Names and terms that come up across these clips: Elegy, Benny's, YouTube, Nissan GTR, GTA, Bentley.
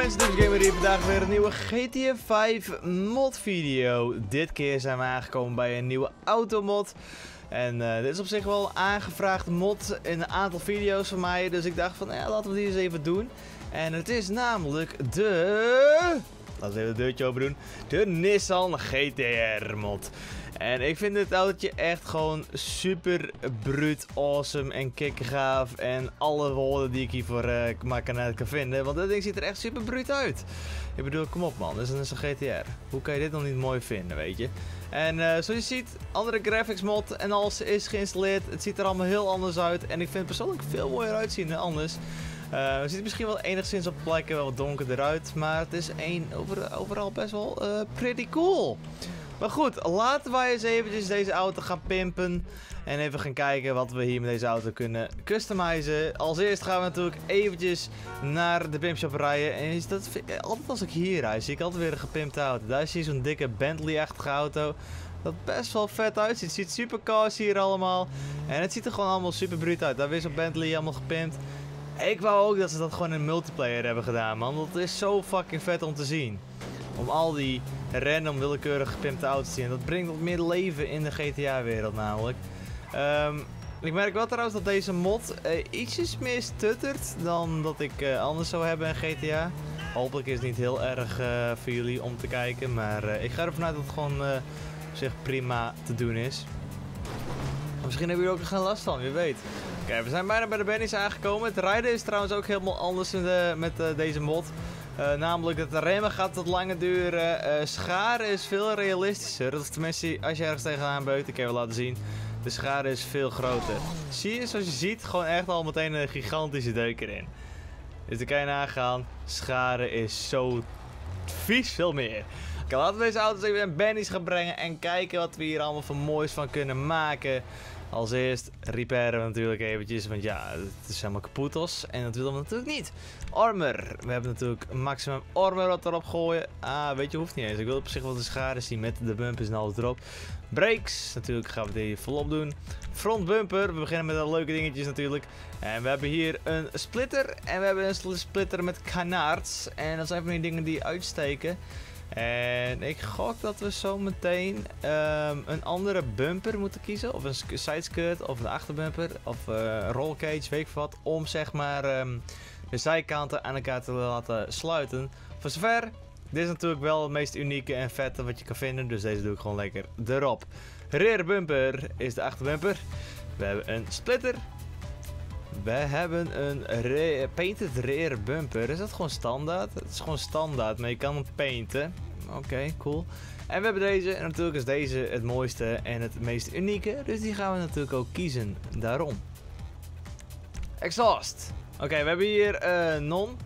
mensen, dit is Gamer hier. Vandaag weer een nieuwe GTA 5 mod video. Dit keer zijn we aangekomen bij een nieuwe automod. En dit is op zich wel een aangevraagd mod in een aantal video's van mij. Dus ik dacht van, laten we die eens even doen. En het is namelijk de... Laten we even het deurtje open doen. De Nissan GTR mod. En ik vind dit autootje echt gewoon super bruut, awesome en kikkergaaf. En alle woorden die ik hiervoor maar kan vinden. Want dat ding ziet er echt super bruut uit. Ik bedoel, kom op man, dit is een Nissan GTR. Hoe kan je dit nog niet mooi vinden, weet je? En zoals je ziet, andere graphics mod en alles is geïnstalleerd. Het ziet er allemaal heel anders uit. En ik vind het persoonlijk veel mooier uitzien dan anders. Het ziet misschien wel enigszins op plekken wel donkerder uit. Maar het is overal best wel pretty cool. Maar goed, laten wij eens eventjes deze auto gaan pimpen. En even gaan kijken wat we hier met deze auto kunnen customizen. Als eerst gaan we natuurlijk eventjes naar de pimpshop rijden. En dat altijd als ik hier rijd, zie ik altijd weer een gepimpte auto. Daar zie je zo'n dikke Bentley-achtige auto. Dat best wel vet uitziet. Je ziet supercars hier allemaal. En het ziet er gewoon allemaal super bruut uit. Daar weer zo'n Bentley allemaal gepimpt. Ik wou ook dat ze dat gewoon in multiplayer hebben gedaan, man. Dat is zo fucking vet om te zien. Om al die random willekeurig gepimpte auto's te zien. Dat brengt wat meer leven in de GTA-wereld namelijk. Ik merk wel trouwens dat deze mod ietsjes meer stuttert dan dat ik anders zou hebben in GTA. Hopelijk is het niet heel erg voor jullie om te kijken. Maar ik ga ervan uit dat het gewoon op zich prima te doen is. Misschien hebben jullie ook geen last van, wie weet. Oké, we zijn bijna bij de Benny's aangekomen. Het rijden is trouwens ook helemaal anders met deze mod. Namelijk dat de remmen gaat wat langer duren. Scharen is veel realistischer. Dat is tenminste als je ergens tegenaan beukt. Ik heb wel laten zien. De schade is veel groter. Zie je, zoals je ziet, gewoon echt al meteen een gigantische deuk erin. Dus daar kan je nagaan. Schade is zo vies veel meer. Oké, laten we deze auto's even in Benny's gaan brengen. En kijken wat we hier allemaal van moois van kunnen maken. Als eerst repairen we natuurlijk eventjes, want ja, het is helemaal kapotos en dat willen we natuurlijk niet. Armor, we hebben natuurlijk maximum armor wat erop gooien. Ah, weet je, hoeft niet eens. Ik wil op zich wel de schade zien met de bumpers en alles erop. Brakes, natuurlijk gaan we die volop doen. Front bumper, we beginnen met de leuke dingetjes natuurlijk. En we hebben hier een splitter en we hebben een splitter met kanaards. En dat zijn van die dingen die uitsteken. En ik gok dat we zo meteen een andere bumper moeten kiezen. Of een sideskirt, of een achterbumper, of een rollcage, weet ik wat. Om zeg maar de zijkanten aan elkaar te laten sluiten. Voor zover, dit is natuurlijk wel het meest unieke en vette wat je kan vinden. Dus deze doe ik gewoon lekker erop. Rear bumper is de achterbumper. We hebben een splitter. We hebben een painted rear bumper. Is dat gewoon standaard? Het is gewoon standaard, maar je kan hem painten. Oké, cool. En we hebben deze. En natuurlijk is deze het mooiste en het meest unieke. Dus die gaan we natuurlijk ook kiezen. Daarom. Exhaust. Oké, we hebben hier non.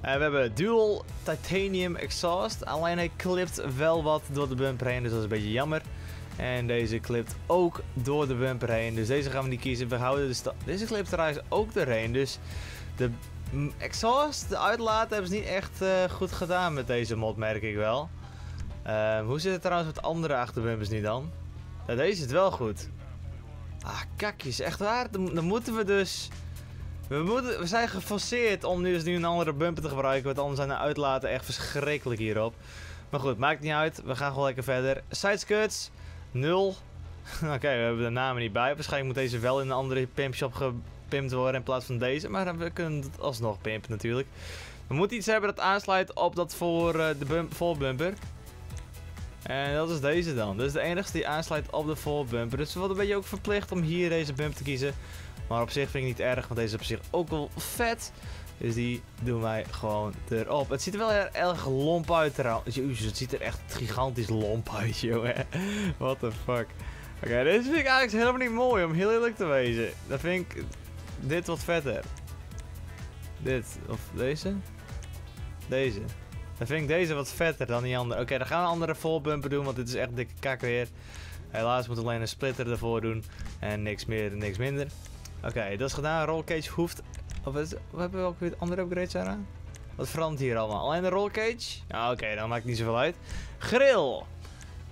We hebben dual titanium exhaust. Alleen hij klipt wel wat door de bumper heen. Dus dat is een beetje jammer. En deze klipt ook door de bumper heen. Dus deze gaan we niet kiezen. We houden de deze klipt trouwens ook doorheen. Dus de exhaust, de uitlaat, hebben ze niet echt goed gedaan met deze mod, merk ik wel. Hoe zit het trouwens met andere achterbumpers nu dan? Nou, deze zit wel goed. Ah, kakjes. Echt waar? Dan moeten we dus... We zijn geforceerd om nu een andere bumper te gebruiken. Want anders zijn de uitlaten echt verschrikkelijk hierop. Maar goed, maakt niet uit. We gaan gewoon lekker verder. Sideskirts. 0. Oké, we hebben de namen niet bij. Waarschijnlijk moet deze wel in een andere pimpshop gepimpt worden in plaats van deze. Maar we kunnen het alsnog pimpen natuurlijk. We moeten iets hebben dat aansluit op dat voor de voorbumper. En dat is deze dan. Dat is de enige die aansluit op de voorbumper. Dus we worden een beetje ook verplicht om hier deze bump te kiezen. Maar op zich vind ik het niet erg, want deze is op zich ook wel vet. Dus die doen wij gewoon erop. Het ziet er wel erg lomp uit trouwens. Jezus, het ziet er echt gigantisch lomp uit, joh. What the fuck. Oké, deze vind ik eigenlijk helemaal niet mooi, om heel eerlijk te wezen. Dan vind ik dit wat vetter. Dit, of deze? Deze. Dan vind ik deze wat vetter dan die andere. Oké, dan gaan we een andere volbumper doen, want dit is echt dikke kak weer. Helaas moet alleen een splitter ervoor doen. En niks meer en niks minder. Oké, dat is gedaan. Rollcage hoeft... Of we hebben ook weer andere upgrades aan. Wat verandert hier allemaal? Alleen de rollcage? Nou, oké, dan maakt het niet zoveel uit. Grill!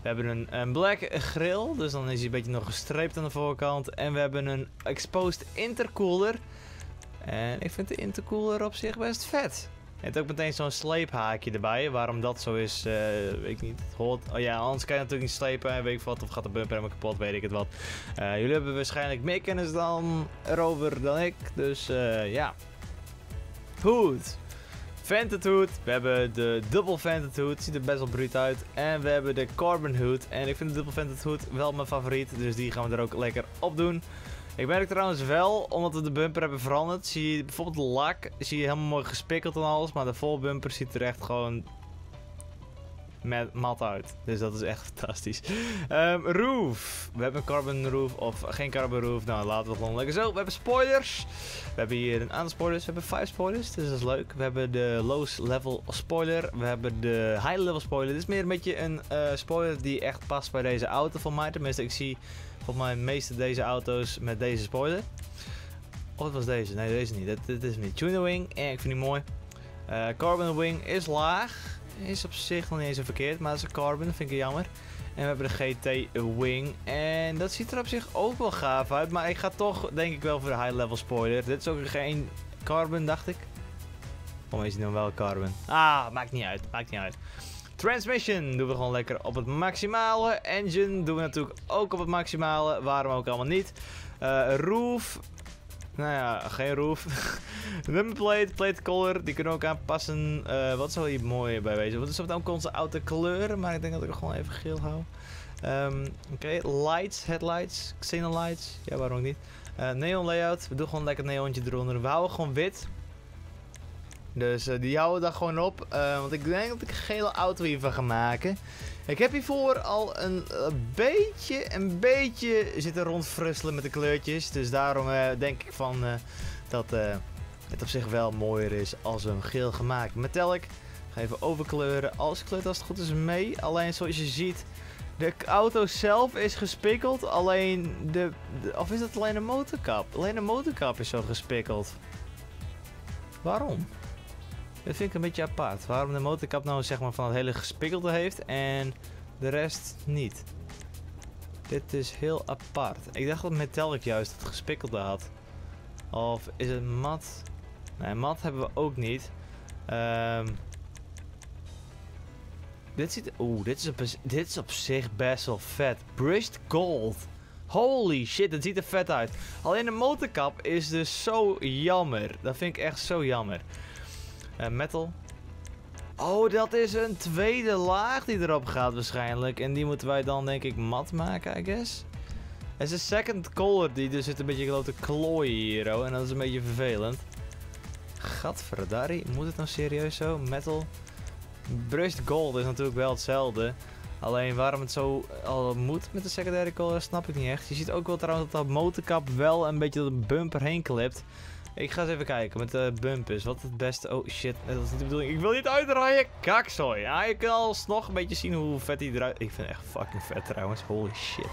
We hebben een black grill, dus dan is hij een beetje nog gestreept aan de voorkant. En we hebben een exposed intercooler. En ik vind de intercooler op zich best vet. Je hebt ook meteen zo'n sleephaakje erbij. Waarom dat zo is, weet ik niet. Hoort, oh ja, anders kan je natuurlijk niet slepen en weet ik wat. Of gaat de bumper helemaal kapot, weet ik het wat. Jullie hebben waarschijnlijk meer kennis dan erover dan ik. Dus ja. Goed. Vented hood. We hebben de dubbel vented hood. Ziet er best wel bruut uit. En we hebben de carbon hood. En ik vind de dubbel vented hood wel mijn favoriet. Dus die gaan we er ook lekker op doen. Ik merk trouwens wel, omdat we de bumper hebben veranderd, zie je bijvoorbeeld de lak, zie je helemaal mooi gespikkeld en alles, maar de voorbumper ziet er echt gewoon met mat uit. Dus dat is echt fantastisch. Roof. We hebben een carbon roof of geen carbon roof. Nou, laten we het gewoon lekker zo. We hebben spoilers. We hebben hier een aantal spoilers. We hebben 5 spoilers, dus dat is leuk. We hebben de low level spoiler. We hebben de high level spoiler. Dit is meer een beetje een spoiler die echt past bij deze auto van mij. Tenminste, ik zie volgens mij meeste deze auto's met deze spoiler. Of het was deze. Nee, deze niet. Dit is een tuner wing. En ik vind die mooi. Carbon wing is laag. Is op zich nog niet eens zo verkeerd. Maar dat is een carbon. Dat vind ik jammer. En we hebben de GT wing. En dat ziet er op zich ook wel gaaf uit. Maar ik ga toch denk ik wel voor de high level spoiler. Dit is ook geen carbon, dacht ik. Of is die dan wel carbon? Ah, maakt niet uit. Maakt niet uit. Transmission doen we gewoon lekker op het maximale. Engine doen we natuurlijk ook op het maximale. Waarom ook allemaal niet. Roof. Nou ja, geen roof. Numberplate, plate color. Die kunnen we ook aanpassen. Wat zal hier mooi bij wezen? Want het is ook onze auto kleuren. Maar ik denk dat ik gewoon even geel hou. Oké, lights, headlights, xenolights. Ja, waarom ook niet. Neon layout. We doen gewoon lekker het neontje eronder. We houden gewoon wit. Dus die houden daar gewoon op. Want ik denk dat ik een gele auto hiervan ga maken. Ik heb hiervoor al een beetje zitten rondfrusselen met de kleurtjes. Dus daarom denk ik van dat het op zich wel mooier is als een geel gemaakt. Metallic. Ga even overkleuren. Alles kleurt als het goed is mee. Alleen zoals je ziet, de auto zelf is gespikkeld. Alleen of is dat alleen de motorkap? Alleen de motorkap is zo gespikkeld. Waarom? Dat vind ik een beetje apart. Waarom de motorkap nou zeg maar van het hele gespikkelde heeft en de rest niet. Dit is heel apart. Ik dacht dat metallic juist het gespikkelde had. Of is het mat? Nee, mat hebben we ook niet. Dit ziet... Oeh, dit is op zich best wel vet. Brushed gold. Holy shit, dat ziet er vet uit. Alleen de motorkap is dus zo jammer. Dat vind ik echt zo jammer. Metal. Oh, dat is een tweede laag die erop gaat waarschijnlijk. En die moeten wij dan denk ik mat maken, I guess. Het is een second color die dus zit een beetje te klooien hier. Oh, en dat is een beetje vervelend. Gadverdari, moet het nou serieus zo? Metal. Brushed gold is natuurlijk wel hetzelfde. Alleen waarom het zo al moet met de secondary color snap ik niet echt. Je ziet ook wel trouwens dat de motorkap wel een beetje door de bumper heen klipt. Ik ga eens even kijken met de bumpers. Wat het beste... Oh shit, dat is niet de bedoeling. Ik wil niet uitdraaien. Kakzooi. Ja, je kan alsnog een beetje zien hoe vet hij eruit... Ik vind het echt fucking vet trouwens. Holy shit.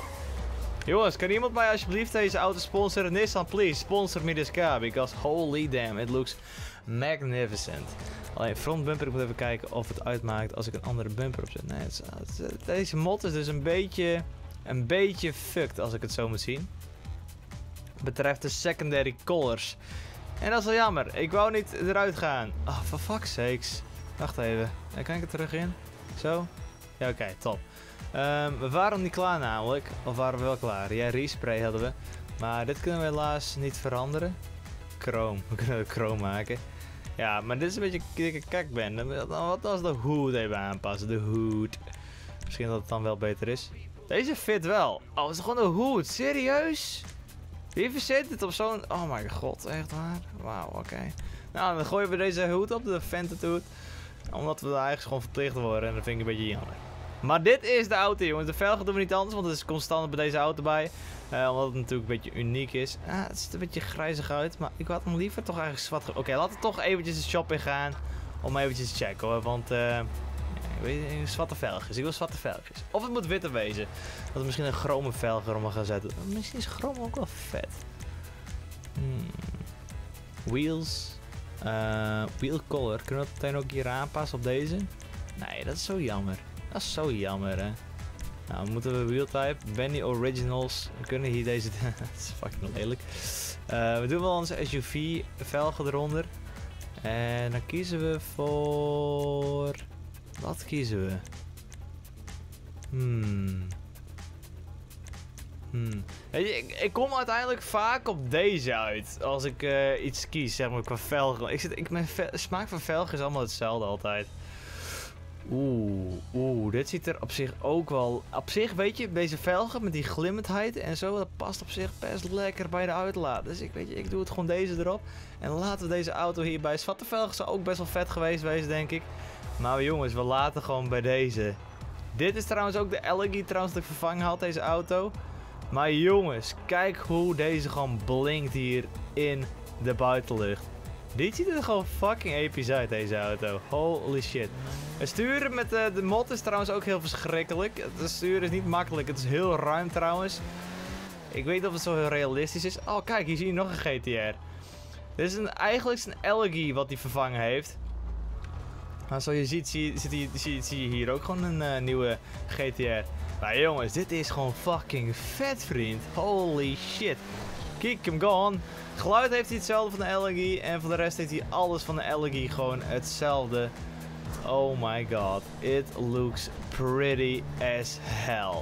Jongens, kan iemand mij alsjeblieft deze auto sponsoren? Nissan, please. Sponsor me this car. Because holy damn, it looks magnificent. Alleen front bumper. Ik moet even kijken of het uitmaakt als ik een andere bumper opzet. Nee, deze mod is dus een beetje fucked als ik het zo moet zien. Betreft de secondary colors. En dat is wel jammer. Ik wou niet eruit gaan. Oh, for fuck's sakes. Wacht even. Kan ik er terug in? Zo? Ja, oké, top. We waren niet klaar namelijk. Of waren we wel klaar? Ja, respray hadden we. Maar dit kunnen we helaas niet veranderen. Chrome. We kunnen het chrome maken. Ja, maar dit is een beetje een dikke kakbende. Wat als de hood even aanpassen? De hood. Misschien dat het dan wel beter is. Deze fit wel. Oh, het is gewoon de hood. Serieus? Wie verzet dit op zo'n... Oh my god, echt waar? Wauw, oké. Nou, dan gooien we deze hoed op, de vented hoed. Omdat we daar eigenlijk gewoon verplicht worden en dat vind ik een beetje jammer. Maar dit is de auto, jongens. De velgen doen we niet anders, want het is constant bij deze auto bij. Omdat het natuurlijk een beetje uniek is. Het ziet een beetje grijzig uit, maar ik had hem liever toch eigenlijk zwart... Oké, laten we toch eventjes de shop in gaan om eventjes te checken hoor, want... zwarte velgjes. Ik wil zwarte velgjes. Of het moet witte wezen. Dat we misschien een chrome velg erom gaan zetten. Misschien is chrome ook wel vet. Wheels. Wheel color. Kunnen we dat meteen ook hier aanpassen op deze? Nee, dat is zo jammer. Dat is zo jammer, hè. Nou, moeten we wheel type. Benny Originals. We kunnen hier deze... Dat is fucking lelijk. We doen wel onze SUV velgen eronder. En dan kiezen we voor... Wat kiezen we? Weet je, ik kom uiteindelijk vaak op deze uit. Als ik iets kies, zeg maar, qua velgen. Mijn smaak van velgen is allemaal hetzelfde altijd. Oeh, dit ziet er op zich ook wel... Op zich, weet je, deze velgen met die glimmendheid en zo, dat past op zich best lekker bij de uitlaat. Dus ik doe het gewoon deze erop. En laten we deze auto hierbij. Zwarte velgen zou ook best wel vet geweest zijn, denk ik. Maar jongens, we laten gewoon bij deze. Dit is trouwens ook de Elegy dat ik vervangen had, deze auto. Maar jongens, kijk hoe deze gewoon blinkt hier in de buitenlucht. Dit ziet er gewoon fucking episch uit, deze auto. Holy shit. Het sturen met de mod is trouwens ook heel verschrikkelijk. Het sturen is niet makkelijk. Het is heel ruim trouwens. Ik weet niet of het zo heel realistisch is. Oh kijk, hier zie je nog een GTR. Dit is eigenlijk een Elegy wat hij vervangen heeft. Maar zoals je ziet, zie je hier ook gewoon een nieuwe GTR. Maar jongens, dit is gewoon fucking vet, vriend. Holy shit. Kick hem gone. Geluid heeft hij hetzelfde van de Elegy. En voor de rest heeft hij alles van de Elegy gewoon hetzelfde. Oh my god. It looks pretty as hell.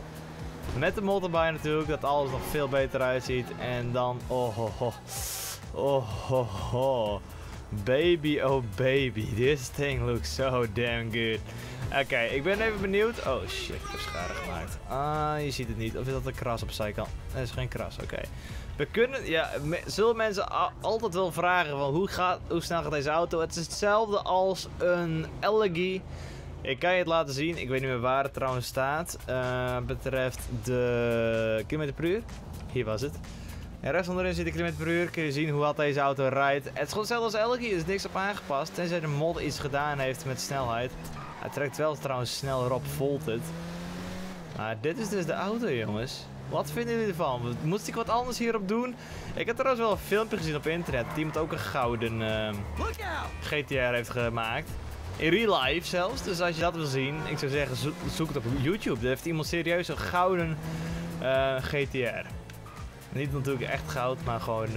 Met de mod erbij natuurlijk, dat alles nog veel beter uitziet. En dan... Oh ho ho. Oh ho ho. Baby, oh baby, this thing looks so damn good. Oké, ik ben even benieuwd. Oh shit, ik heb schade gemaakt. Ah, je ziet het niet. Of is dat een kras opzij kan? Er is geen kras, oké. We kunnen, ja, zullen mensen altijd wel vragen van hoe snel gaat deze auto? Het is hetzelfde als een Elegy. Ik kan je het laten zien. Ik weet niet meer waar het trouwens staat. Betreft de kilometer per uur. Hier was het. En rechts onderin zit de kilometer per uur, kun je zien hoe hard deze auto rijdt. Het is gewoon hetzelfde als Elegy, er is niks op aangepast, tenzij de mod iets gedaan heeft met snelheid. Hij trekt wel trouwens sneller op, volt het. Maar dit is dus de auto, jongens. Wat vinden jullie ervan? Moest ik wat anders hierop doen? Ik heb trouwens wel een filmpje gezien op internet, die iemand ook een gouden GTR heeft gemaakt. In real life zelfs, dus als je dat wil zien, ik zou zeggen zoek het op YouTube. Daar heeft iemand serieus een gouden GTR. Niet natuurlijk echt goud, maar gewoon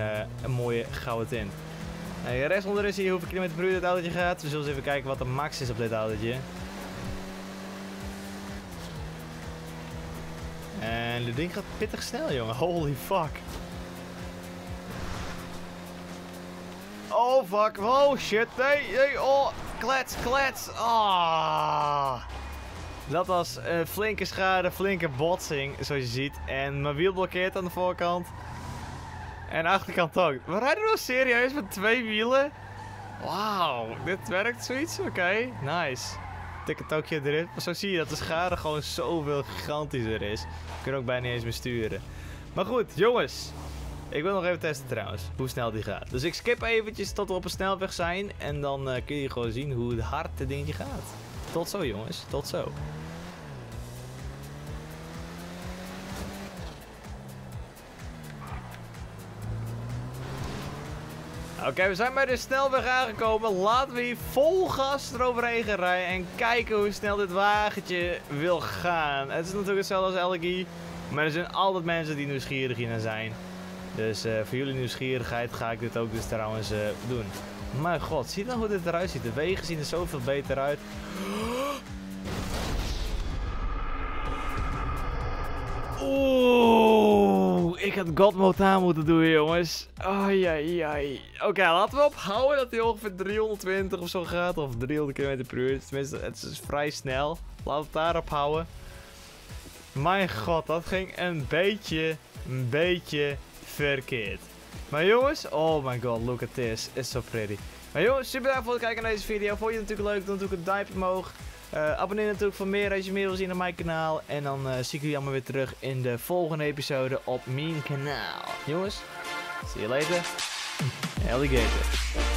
een mooie gouden tint. Rechts onderin zie je hoeveel kilometer per uur dit autootje gaat. We zullen eens even kijken wat de max is op dit autootje. En dit ding gaat pittig snel, jongen. Holy fuck. Oh fuck, oh shit, nee, oh, klets, klets. Ah. Dat was een flinke schade, flinke botsing, zoals je ziet. En mijn wiel blokkeert aan de voorkant. En de achterkant ook. We rijden wel serieus met twee wielen? Wauw, dit werkt zoiets? Oké, nice. Tikkertokje erin. Maar zo zie je dat de schade gewoon zoveel gigantischer is. We kunnen ook bijna niet eens meer sturen. Maar goed, jongens. Ik wil nog even testen trouwens, hoe snel die gaat. Dus ik skip eventjes tot we op een snelweg zijn. En dan kun je gewoon zien hoe hard dit dingetje gaat. Tot zo jongens, tot zo. Oké, we zijn bij de snelweg aangekomen. Laten we hier vol gas eroverheen gaan rijden en kijken hoe snel dit wagentje wil gaan. Het is natuurlijk hetzelfde als Elegy, maar er zijn altijd mensen die nieuwsgierig hiernaar zijn. Dus voor jullie nieuwsgierigheid ga ik dit ook dus trouwens doen. Mijn god, zie nou hoe dit eruit ziet. De wegen zien er zoveel beter uit. Oeh, ik had God mode aan moeten doen, jongens. Oké, laten we ophouden dat hij ongeveer 320 of zo gaat. Of 300 km per uur. Tenminste, het is vrij snel. Laten we het daarop houden. Mijn god, dat ging een beetje verkeerd. Maar jongens, oh my god, look at this. It's so pretty. Maar jongens, super bedankt voor het kijken naar deze video. Vond je het natuurlijk leuk, dan doe ik een duimpje omhoog. Abonneer natuurlijk voor meer als je meer wil zien op mijn kanaal. En dan zie ik jullie allemaal weer terug in de volgende episode op mijn kanaal. Jongens, see you later. Alligator.